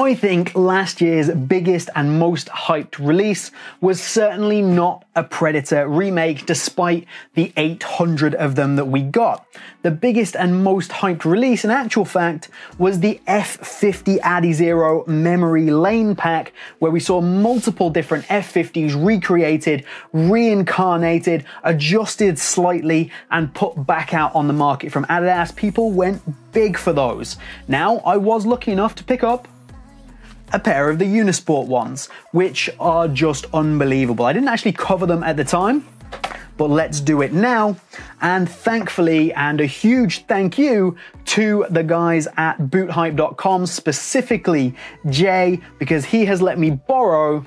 I think last year's biggest and most hyped release was certainly not a Predator remake, despite the 800 of them that we got. The biggest and most hyped release, in actual fact, was the F50 Adizero Memory Lane Pack, where we saw multiple different F50s recreated, reincarnated, adjusted slightly, and put back out on the market from Adidas. People went big for those. Now, I was lucky enough to pick up a pair of the Unisport ones, which are just unbelievable. I didn't actually cover them at the time, but let's do it now. And thankfully, and a huge thank you to the guys at boothype.com, specifically Jay, because he has let me borrow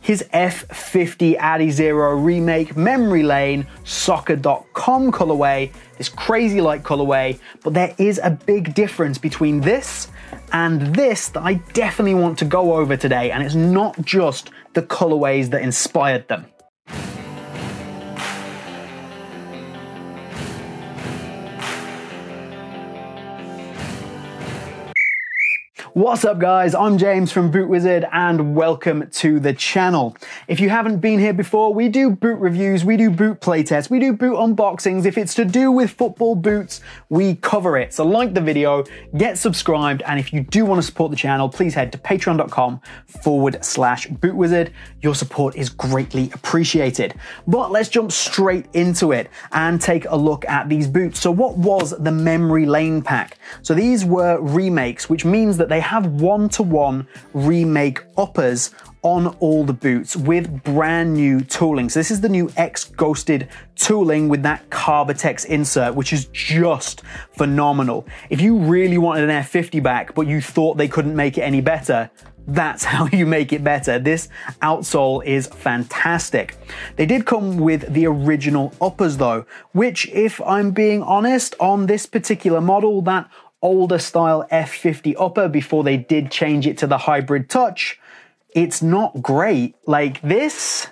his F50 Adizero remake Memory Lane Soccer.com colorway, this crazy light colorway, but there is a big difference between this and this that I definitely want to go over today, and it's not just the colorways that inspired them. What's up guys, I'm James from Boot Wizard and welcome to the channel. If you haven't been here before, we do boot reviews, we do boot playtests, we do boot unboxings. If it's to do with football boots, we cover it. So like the video, get subscribed, and if you do want to support the channel, please head to patreon.com/bootwizard. Your support is greatly appreciated. But let's jump straight into it and take a look at these boots. So what was the Memory Lane pack? So these were remakes, which means that they have one-to-one remake uppers on all the boots with brand new tooling. So this is the new X Ghosted tooling with that Carbotex insert, which is just phenomenal. If you really wanted an F50 back, but you thought they couldn't make it any better, that's how you make it better. This outsole is fantastic. They did come with the original uppers though, which, if I'm being honest, on this particular model, that older style F50 upper before they did change it to the Hybrid Touch, it's not great. Like this,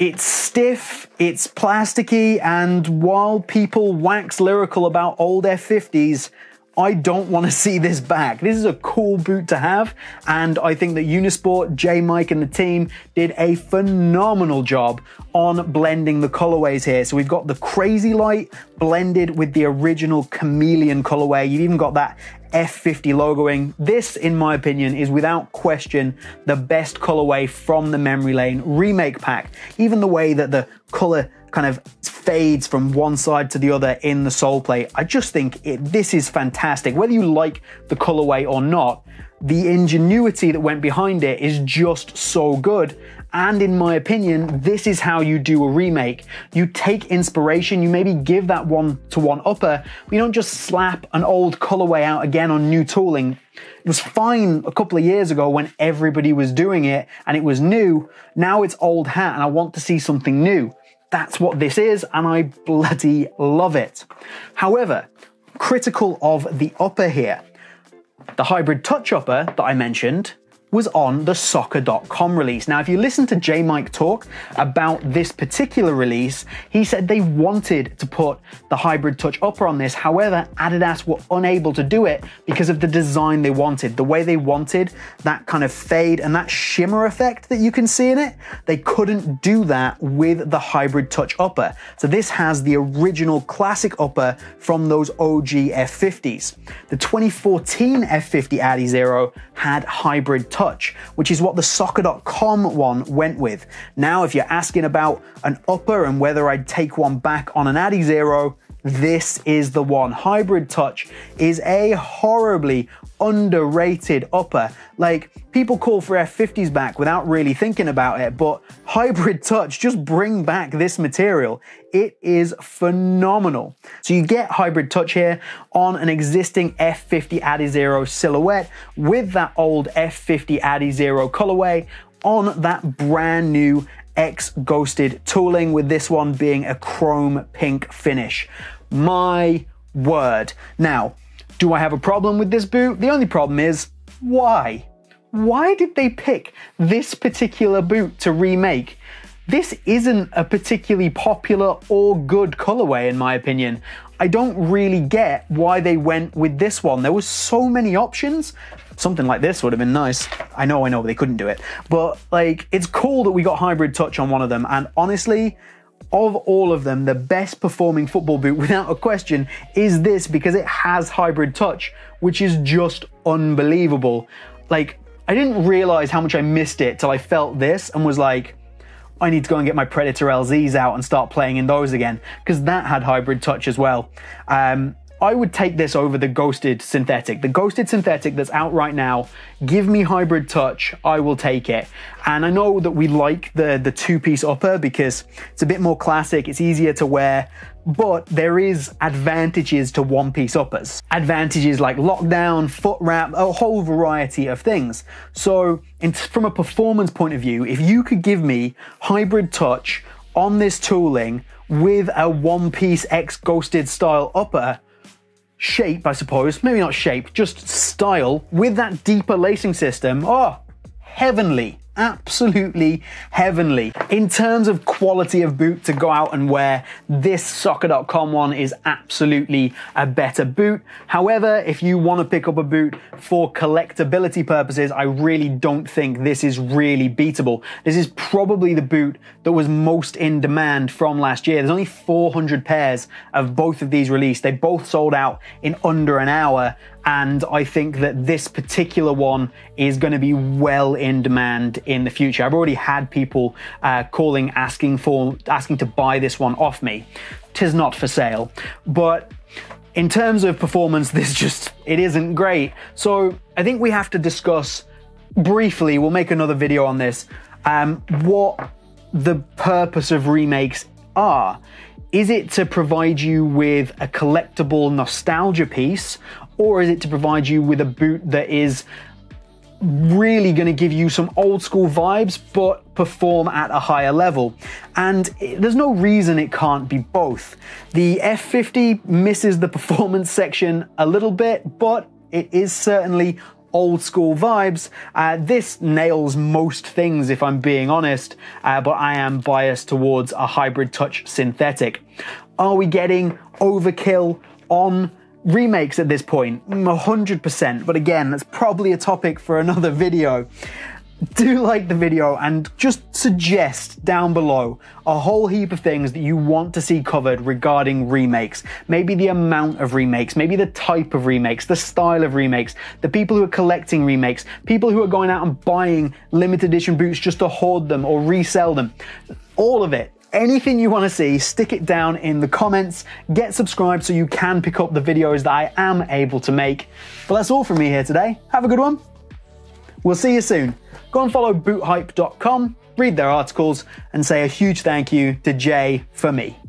it's stiff, it's plasticky, and while people wax lyrical about old F50s, I don't want to see this back. This is a cool boot to have, and I think that Unisport, J Mike and the team did a phenomenal job on blending the colorways here. So we've got the crazy light blended with the original chameleon colorway. You've even got that F50 logoing. This, in my opinion, is without question the best colorway from the Memory Lane remake pack. Even the way that the color kind of fades from one side to the other in the sole plate, I just think this is fantastic. Whether you like the colorway or not, the ingenuity that went behind it is just so good. And in my opinion, this is how you do a remake. You take inspiration, you maybe give that one-to-one upper, but you don't just slap an old colorway out again on new tooling. It was fine a couple of years ago when everybody was doing it and it was new. Now it's old hat and I want to see something new. That's what this is, and I bloody love it. However, critical of the upper here, the Hybrid Touch upper that I mentioned was on the Soccer.com release. Now, if you listen to J Mike talk about this particular release, he said they wanted to put the Hybrid Touch upper on this. However, Adidas were unable to do it because of the design they wanted, the way they wanted that kind of fade and that shimmer effect that you can see in it. They couldn't do that with the Hybrid Touch upper. So this has the original classic upper from those OG F50s. The 2014 F50 Adizero had Hybrid Touch, which is what the Soccer.com one went with. Now, if you're asking about an upper and whether I'd take one back on an Adizero, this is the one. Hybrid Touch is a horribly underrated upper. Like, people call for F50s back without really thinking about it, but Hybrid Touch, just bring back this material. It is phenomenal. So you get Hybrid Touch here on an existing F50 Adizero silhouette with that old F50 Adizero colorway on that brand new X Ghosted tooling, with this one being a chrome pink finish. My word. Now, do I have a problem with this boot? The only problem is, why? Why did they pick this particular boot to remake? This isn't a particularly popular or good colorway, in my opinion. I don't really get why they went with this one. There were so many options. something like this would have been nice. I know, they couldn't do it. But like, it's cool that we got Hybrid Touch on one of them. And honestly, of all of them, the best performing football boot without a question is this, because it has Hybrid Touch, which is just unbelievable. Like, I didn't realize how much I missed it till I felt this and was like, I need to go and get my Predator LZs out and start playing in those again, because that had Hybrid Touch as well. I would take this over the Ghosted Synthetic. The Ghosted Synthetic that's out right now, give me Hybrid Touch, I will take it. And I know that we like the two-piece upper because it's a bit more classic, it's easier to wear, but there is advantages to one-piece uppers. Advantages like lockdown, foot wrap, a whole variety of things. So from a performance point of view, if you could give me Hybrid Touch on this tooling with a one-piece X Ghosted style upper, shape, I suppose, maybe not shape, just style, with that deeper lacing system, oh, heavenly, absolutely heavenly. In terms of quality of boot to go out and wear, this Soccer.com one is absolutely a better boot. However, if you want to pick up a boot for collectability purposes, I really don't think this is really beatable. This is probably the boot that was most in demand from last year. There's only 400 pairs of both of these released. They both sold out in under an hour. And I think that this particular one is going to be well in demand in the future. I've already had people calling, asking to buy this one off me. 'Tis not for sale, but in terms of performance, this just, it isn't great. So I think we have to discuss briefly, we'll make another video on this, what the purpose of remakes are. Is it to provide you with a collectible nostalgia piece, or is it to provide you with a boot that is really going to give you some old school vibes but perform at a higher level? And there's no reason it can't be both. The F50 misses the performance section a little bit, but it is certainly old school vibes. This nails most things, if I'm being honest, but I am biased towards a Hybrid Touch Synthetic. Are we getting overkill on remakes at this point? 100%, but again, that's probably a topic for another video. Do like the video and just suggest down below a whole heap of things that you want to see covered regarding remakes. Maybe the amount of remakes, maybe the type of remakes, the style of remakes, the people who are collecting remakes, people who are going out and buying limited edition boots just to hoard them or resell them. All of it. Anything you want to see, stick it down in the comments. Get subscribed so you can pick up the videos that I am able to make. But that's all from me here today. Have a good one. We'll see you soon. Go and follow boothype.com, read their articles, and say a huge thank you to Jay for me.